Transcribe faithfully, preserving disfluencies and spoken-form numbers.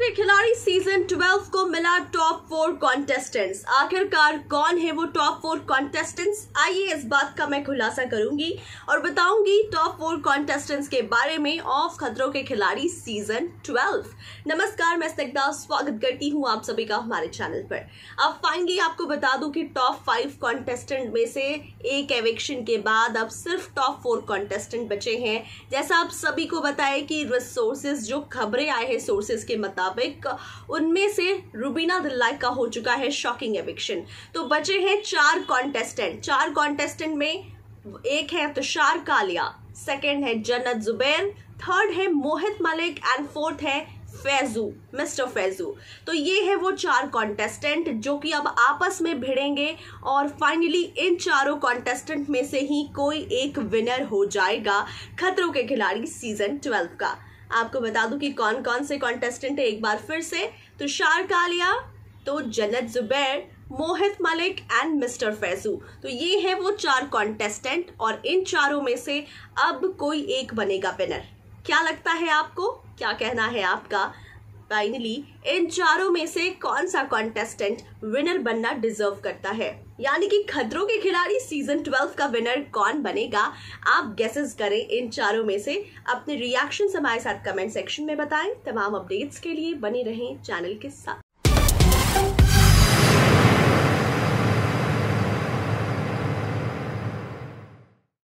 के खिलाड़ी season twelve को मिला टॉप फोर कॉन्टेस्टेंट्स। आखिरकार कौन है वो टॉप फोर कॉन्टेस्टेंट्स, आइए इस बात का मैं खुलासा करूंगी और बताऊंगी टॉप फोर कॉन्टेस्टेंट्स के बारे में ऑफ खतरों के खिलाड़ी सीजन ट्वेल्व। नमस्कार, मैं स्निग्धा स्वागत करती हूं आप सभी का हमारे चैनल पर। अब फाइनली आपको बता दूं कि टॉप फाइव कॉन्टेस्टेंट में से एक एविक्शन के बाद अब सिर्फ टॉप फोर कॉन्टेस्टेंट बचे हैं। जैसा आप सभी को बताया कि रिसोर्सेज जो खबरें आए हैं सोर्सेज के मुताबिक उनमें से रुबीना दिलाइक का हो चुका है शॉकिंग एविक्शन। तो बचे हैं चार कॉन्टेस्टेंट। चार कॉन्टेस्टेंट में एक है तुषार कालिया, सेकंड है जन्नत जुबैर, थर्ड है मोहित मलिक एंड फोर्थ है फैजू, मिस्टर फैजू। तो ये है वो चार कॉन्टेस्टेंट जो कि अब आपस में भिड़ेंगे और फाइनली इन चारों कॉन्टेस्टेंट में से ही कोई एक विनर हो जाएगा खतरों के खिलाड़ी सीजन ट्वेल्व का। आपको बता दूं कि कौन कौन से कॉन्टेस्टेंट है एक बार फिर से, तुषार कालिया, तो जन्नत जुबैर, मोहित मलिक एंड मिस्टर फैजू। तो ये है वो चार कॉन्टेस्टेंट और इन चारों में से अब कोई एक बनेगा विनर। क्या लगता है आपको, क्या कहना है आपका? फाइनली इन चारों में से कौन सा कॉन्टेस्टेंट विनर बनना डिजर्व करता है, यानी कि खतरों के खिलाड़ी सीजन ट्वेल्व का विनर कौन बनेगा? आप गेसेस करें इन चारों में से। अपने रिएक्शंस हमारे साथ कमेंट सेक्शन में बताएं। तमाम अपडेट्स के लिए बने रहें चैनल के साथ।